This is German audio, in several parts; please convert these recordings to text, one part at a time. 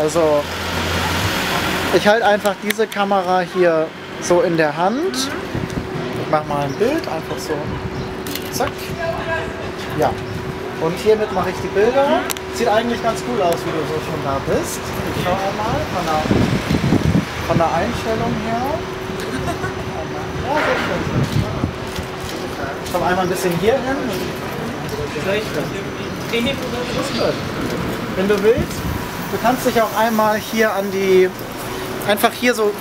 Also ich halte einfach diese Kamera hier so in der Hand. Ich mache mal ein Bild, einfach so. Zack. Ja. Und hiermit mache ich die Bilder. Sieht eigentlich ganz cool aus, wie du so schon da bist. Ich schaue mal von der Einstellung her. Ja, sehr schön. Ich komme einmal ein bisschen hier hin. Wenn du willst, du kannst dich auch einmal hier an die, einfach hier so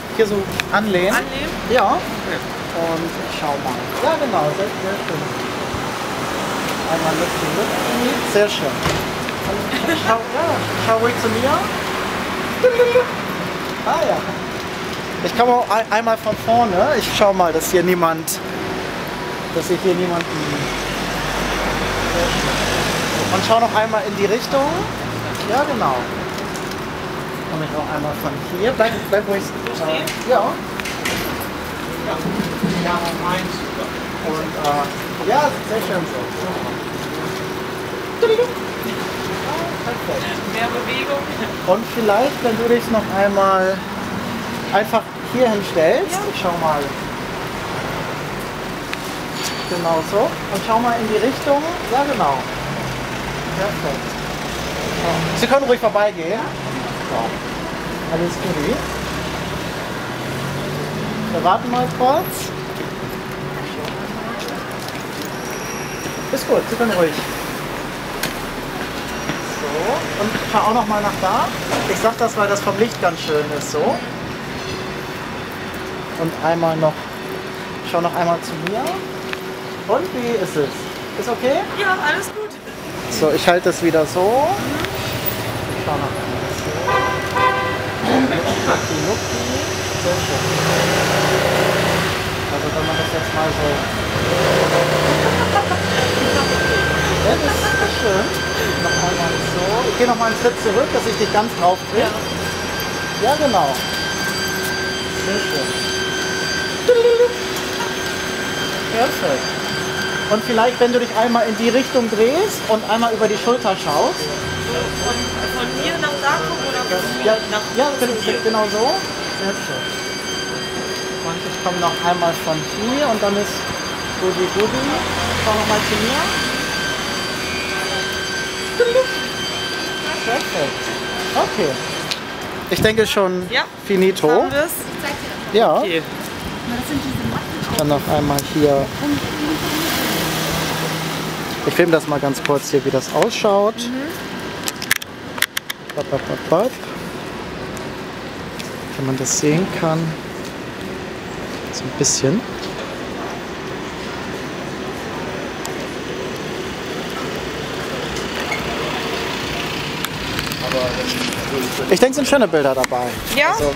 anlehnen. Anlehnen? Ja. Und ich schau mal. Ja, genau, sehr, sehr schön. Einmal mit. Sehr schön. Und schau ruhig zu mir. Ah ja. Ich komme auch einmal von vorne. Ich schau mal, dass ich hier niemanden. Und schau noch einmal in die Richtung. Ja, genau. Komme ich auch einmal von hier. Bleib ruhig. Ja. Ja, meins. Und ja, sehr schön so. Mehr Bewegung. Und vielleicht, wenn du dich noch einmal einfach hier hinstellst. Ja. Ich schau mal. Genau so. Und schau mal in die Richtung. Ja, genau. Perfekt. So. Sie können ruhig vorbeigehen. So. Alles gut. Wir warten mal kurz. Ist gut, Sie können ruhig. So. Und schau auch noch mal nach da. Ich sag das, weil das vom Licht ganz schön ist. So. Und einmal noch. Schau noch einmal zu mir. Und wie ist es? Ist okay? Ja, alles gut. So, ich halte das wieder so. Ich schau noch einmal so. Sehr schön. Also wenn man das jetzt mal so... Ja, das ist schön. Noch einmal so. Ich gehe noch mal einen Schritt zurück, dass ich dich ganz drauf kriege. Ja, genau. Sehr schön. Perfekt. Und vielleicht, wenn du dich einmal in die Richtung drehst und einmal über die Schulter schaust. Von mir nach da gucken oder von mir nach da? Ja, genau so. Sehr schön. Und ich komme noch einmal von hier und dann ist Gudi. Schau nochmal zu mir. Perfekt. Okay. Ich denke schon finito. Haben wir's? Ja. Okay. Dann noch einmal hier. Ich filme das mal ganz kurz hier, wie das ausschaut. Wenn man das sehen kann. So ein bisschen. Ich denke, es sind schöne Bilder dabei. Ja. Also